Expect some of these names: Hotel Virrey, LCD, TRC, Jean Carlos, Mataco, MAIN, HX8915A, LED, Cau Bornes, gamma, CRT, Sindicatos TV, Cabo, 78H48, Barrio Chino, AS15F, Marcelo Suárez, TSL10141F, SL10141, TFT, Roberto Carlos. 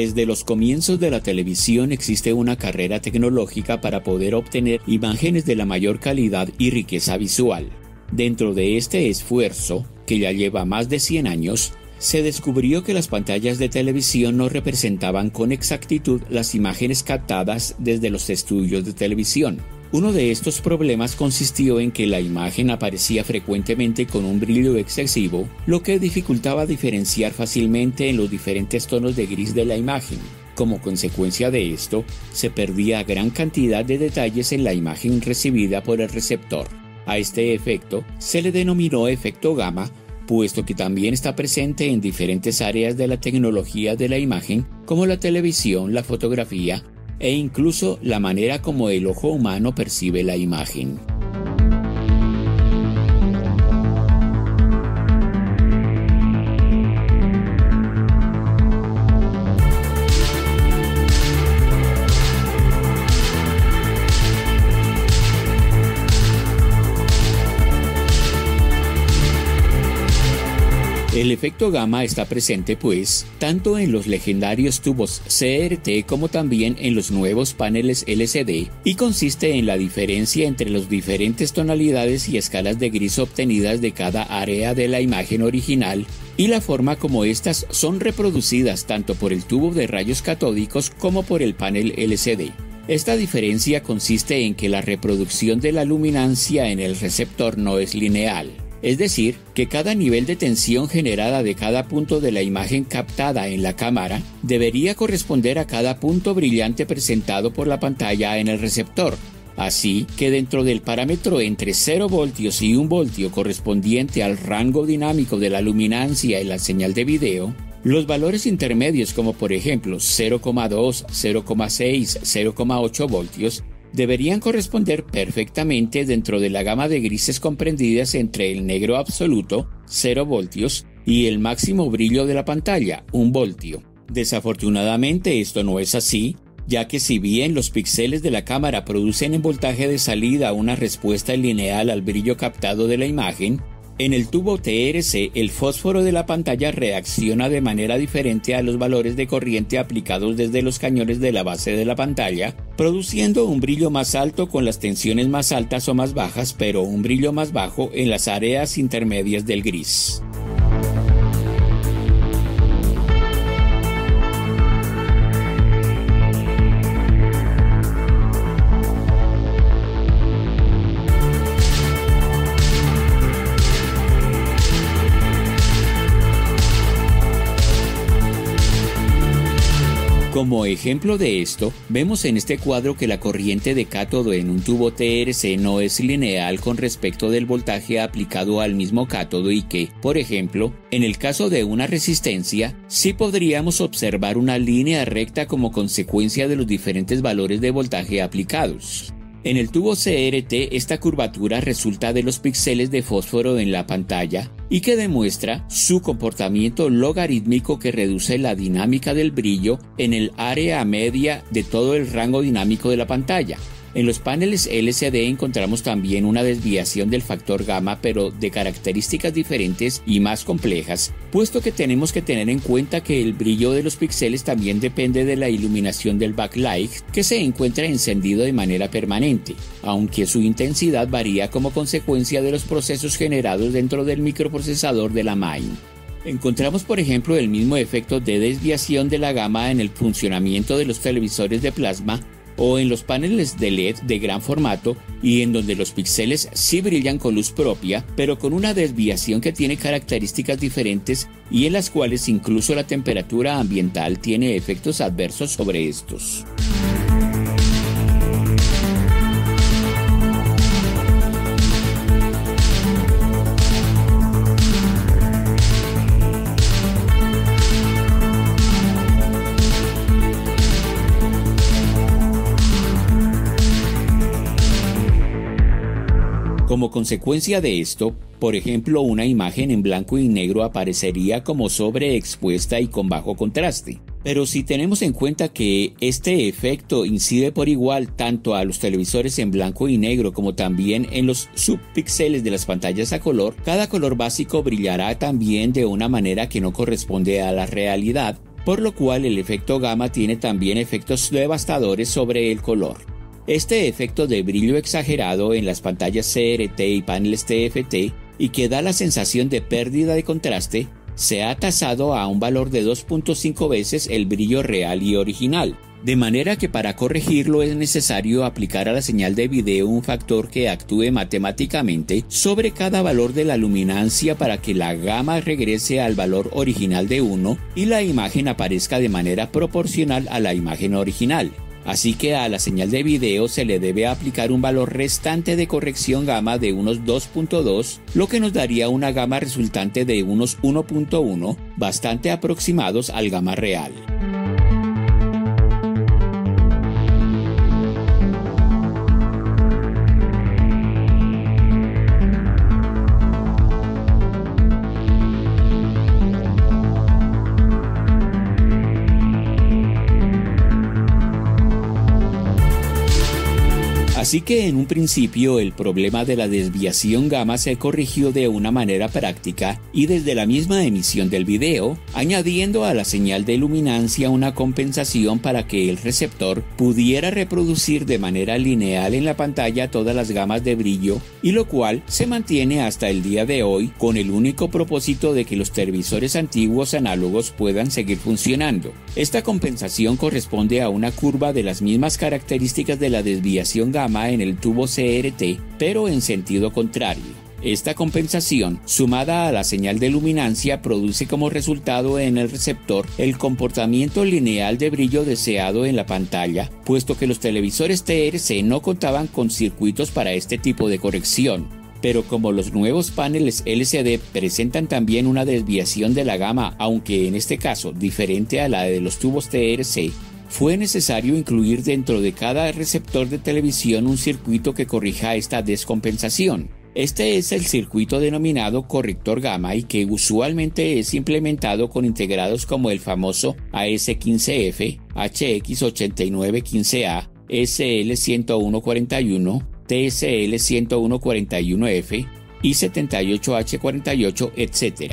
Desde los comienzos de la televisión existe una carrera tecnológica para poder obtener imágenes de la mayor calidad y riqueza visual. Dentro de este esfuerzo, que ya lleva más de 100 años, se descubrió que las pantallas de televisión no representaban con exactitud las imágenes captadas desde los estudios de televisión. Uno de estos problemas consistió en que la imagen aparecía frecuentemente con un brillo excesivo, lo que dificultaba diferenciar fácilmente en los diferentes tonos de gris de la imagen. Como consecuencia de esto, se perdía gran cantidad de detalles en la imagen recibida por el receptor. A este efecto se le denominó efecto gamma, puesto que también está presente en diferentes áreas de la tecnología de la imagen, como la televisión, la fotografía e incluso la manera como el ojo humano percibe la imagen. El efecto gamma está presente, pues, tanto en los legendarios tubos CRT como también en los nuevos paneles LCD, y consiste en la diferencia entre las diferentes tonalidades y escalas de gris obtenidas de cada área de la imagen original y la forma como estas son reproducidas tanto por el tubo de rayos catódicos como por el panel LCD. Esta diferencia consiste en que la reproducción de la luminancia en el receptor no es lineal. Es decir, que cada nivel de tensión generada de cada punto de la imagen captada en la cámara debería corresponder a cada punto brillante presentado por la pantalla en el receptor. Así que dentro del parámetro entre 0 voltios y 1 voltio correspondiente al rango dinámico de la luminancia en la señal de video, los valores intermedios como por ejemplo 0,2, 0,6, 0,8 voltios deberían corresponder perfectamente dentro de la gama de grises comprendidas entre el negro absoluto, 0 voltios, y el máximo brillo de la pantalla, 1 voltio. Desafortunadamente esto no es así, ya que si bien los píxeles de la cámara producen en voltaje de salida una respuesta lineal al brillo captado de la imagen, en el tubo TRC el fósforo de la pantalla reacciona de manera diferente a los valores de corriente aplicados desde los cañones de la base de la pantalla, produciendo un brillo más alto con las tensiones más altas o más bajas, pero un brillo más bajo en las áreas intermedias del gris. Como ejemplo de esto, vemos en este cuadro que la corriente de cátodo en un tubo TRC no es lineal con respecto del voltaje aplicado al mismo cátodo y que, por ejemplo, en el caso de una resistencia, sí podríamos observar una línea recta como consecuencia de los diferentes valores de voltaje aplicados. En el tubo CRT esta curvatura resulta de los píxeles de fósforo en la pantalla y que demuestra su comportamiento logarítmico que reduce la dinámica del brillo en el área media de todo el rango dinámico de la pantalla. En los paneles LCD encontramos también una desviación del factor gamma, pero de características diferentes y más complejas, puesto que tenemos que tener en cuenta que el brillo de los píxeles también depende de la iluminación del backlight, que se encuentra encendido de manera permanente, aunque su intensidad varía como consecuencia de los procesos generados dentro del microprocesador de la MAIN. Encontramos, por ejemplo, el mismo efecto de desviación de la gamma en el funcionamiento de los televisores de plasma, o en los paneles de LED de gran formato y en donde los píxeles sí brillan con luz propia, pero con una desviación que tiene características diferentes y en las cuales incluso la temperatura ambiental tiene efectos adversos sobre estos. Como consecuencia de esto, por ejemplo, una imagen en blanco y negro aparecería como sobreexpuesta y con bajo contraste. Pero si tenemos en cuenta que este efecto incide por igual tanto a los televisores en blanco y negro como también en los subpíxeles de las pantallas a color, cada color básico brillará también de una manera que no corresponde a la realidad, por lo cual el efecto gamma tiene también efectos devastadores sobre el color. Este efecto de brillo exagerado en las pantallas CRT y paneles TFT, y que da la sensación de pérdida de contraste, se ha tasado a un valor de 2.5 veces el brillo real y original, de manera que para corregirlo es necesario aplicar a la señal de video un factor que actúe matemáticamente sobre cada valor de la luminancia para que la gama regrese al valor original de 1 y la imagen aparezca de manera proporcional a la imagen original. Así que a la señal de video se le debe aplicar un valor restante de corrección gamma de unos 2.2, lo que nos daría una gamma resultante de unos 1.1, bastante aproximados al gamma real. Así que en un principio el problema de la desviación gamma se corrigió de una manera práctica y desde la misma emisión del video, añadiendo a la señal de luminancia una compensación para que el receptor pudiera reproducir de manera lineal en la pantalla todas las gamas de brillo, y lo cual se mantiene hasta el día de hoy con el único propósito de que los televisores antiguos análogos puedan seguir funcionando. Esta compensación corresponde a una curva de las mismas características de la desviación gamma en el tubo CRT, pero en sentido contrario. Esta compensación, sumada a la señal de luminancia, produce como resultado en el receptor el comportamiento lineal de brillo deseado en la pantalla, puesto que los televisores TRC no contaban con circuitos para este tipo de corrección. Pero como los nuevos paneles LCD presentan también una desviación de la gama, aunque en este caso diferente a la de los tubos TRC, fue necesario incluir dentro de cada receptor de televisión un circuito que corrija esta descompensación. Este es el circuito denominado corrector gamma y que usualmente es implementado con integrados como el famoso AS15F, HX8915A, SL10141, TSL10141F y 78H48, etc.